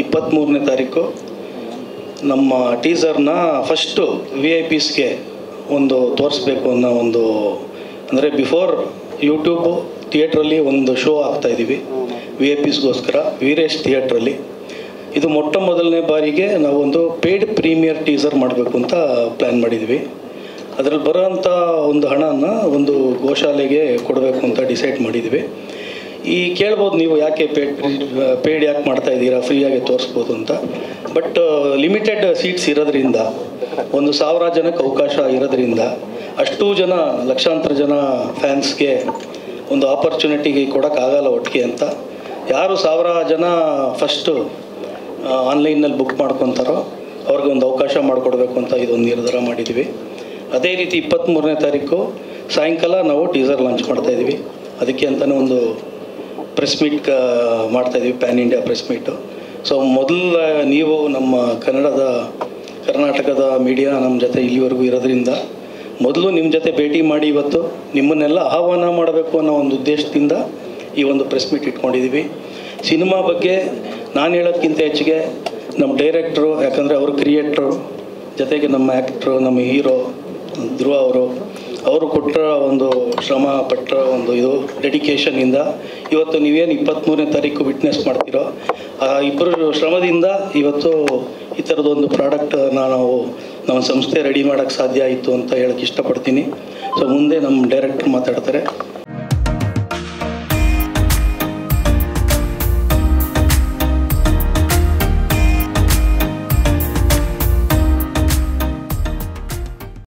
23ने तारीखु नम्म टीजरन first VIPs के ಒಂದು ತೋರಿಸಬೇಕು ಅನ್ನೋ ಒಂದು ಅಂದ್ರೆ ಬಿಫೋರ್ ಯೂಟ್ಯೂಬ್ ಥಿಯೇಟರ್ ಅಲ್ಲಿ ಒಂದು ಶೋ ಆಗ್ತಾ ಇದೀವಿ VIPs ಗೋಸ್ಕರ ವೀರೇಶ್ ಥಿಯೇಟರ್ ಅಲ್ಲಿ ಇದು ಮೊಟ್ಟಮೊದಲನೇ ಬಾರಿಗೆ ನಾವು ಒಂದು ಪೇಡ್ ಪ್ರೀಮಿಯರ್ ಟೀಸರ್ ಮಾಡಬೇಕು ಅಂತ ಪ್ಲಾನ್ ಮಾಡಿದ್ವಿ ಅದರಲ್ಲಿ ಬರುವಂತ ಒಂದು ಹಣನ ಒಂದು ಗೋಶಾಲೆಗೆ ಕೊಡಬೇಕು ಅಂತ ಡಿಸೈಡ್ ಮಾಡಿದ್ವಿ ಈ ಕೇಳಬಹುದು ನೀವು ಯಾಕೆ ಪೇಡ್ ಯಾಕೆ ಮಾಡ್ತಾ ಇದ್ದೀರಾ ಫ್ರೀ ಆಗಿ ತೋರಿಸಬಹುದು ಅಂತ ಬಟ್ ಲಿಮಿಟೆಡ್ ಸೀಟ್ಸ್ ಇರೋದ್ರಿಂದ 1000 ಜನಕ್ಕೆ ಅವಕಾಶ ಇರೋದ್ರಿಂದ ಅಷ್ಟು ಜನ ಲಕ್ಷಾಂತರ ಜನ ಫ್ಯಾನ್ಸ್ ಗೆ ಒಂದು ಆಪರ್ಚುನಿಟಿ ಕೊಡಕ ಆಗಲ್ಲ ಒಟ್ಟಿಗೆ ಅಂತ ಯಾರು 1000 ಜನ ಫಸ್ಟ್ ಆನ್ಲೈನ್ ನಲ್ಲಿ ಬುಕ್ ಮಾಡ್ಕೊಂತಾರೋ ಅವರಿಗೆ ಒಂದು ಅವಕಾಶ ಮಾಡಿಕೊಡಬೇಕು ಅಂತ ಇದೊಂದು ನಿರ್ಧಾರ ಮಾಡಿದ್ವಿ ಅದೇ ರೀತಿ 23ನೇ ತಾರೀಖು ಸಾಯಂಕಾಲ ನಾವು ಟೀಸರ್ ಲಾಂಚ್ ಮಾಡ್ತಾ ಇದೀವಿ ಅದಕ್ಕೆ ಅಂತಾನೆ ಒಂದು ಪ್ರೆಸ್ ಮೀಟ್ ಮಾಡ್ತಾ ಇದೀವಿ pan India press meet so ಮೊದಲ ನೀವು ನಮ್ಮ ಕರ್ನಾಟಕದ ಮೀಡಿಯಾ ನಮ್ಮ ಜೊತೆ ಇಲ್ಲಿವರೆಗೂ ಇರೋದ್ರಿಂದ ಮೊದಲು ನಿಮ್ಮ ಜೊತೆ ಭೇಟಿ ಮಾಡಿ ಇವತ್ತು ನಿಮ್ಮನ್ನೆಲ್ಲ ಆಹ್ವಾನ ಮಾಡಬೇಕು ಅನ್ನೋ ಒಂದು ಉದ್ದೇಶದಿಂದ ಈ ಒಂದು ಪ್ರೆಸ್ ಮೀಟ್ ಇಟ್ಕೊಂಡಿದ್ದೀವಿ ಸಿನಿಮಾ ಬಗ್ಗೆ ನಾನು ಹೇಳೋಕ್ಕಿಂತ ಹೆಚ್ಚಿಗೆ ನಮ್ಮ ಡೈರೆಕ್ಟರ್ ಯಾಕಂದ್ರೆ ಅವರು ಕ್ರಿಯೇಟರ್ ಜೊತೆಗೆ ನಮ್ಮ ಆಕ್ಟರ್ ನಮ್ಮ ಹೀರೋ ಧ್ರುವ ಅವರು ಕೊಟ್ಟರ ಒಂದು ಶ್ರಮ ಪಟ್ಟರ ಒಂದು ಇದು ಡೆಡಿಕೇಶನ್ ಇಂದ ಇವತ್ತು ನೀವೇನು 23ನೇ ತಾರೀಕು ವಿಟ್ನೆಸ್ ಮಾಡ್ತಿರೋ ಆ ಇಬ್ಬರು ಶ್ರಮದಿಂದ ಇವತ್ತು ಈ ತರದ ಒಂದು ಪ್ರಾಡಕ್ಟ್ ನಾವು ನಮ್ಮ ಸಂಸ್ಥೆ ರೆಡಿ ಮಾಡಕ್ಕೆ ಸಾಧ್ಯ ಆಯಿತು ಅಂತ ಹೇಳಕ್ಕೆ ಇಷ್ಟಪಡ್ತೀನಿ ಸೋ ಮುಂದೆ ನಮ್ಮ ಡೈರೆಕ್ಟರ್ ಮಾತಾಡ್ತಾರೆ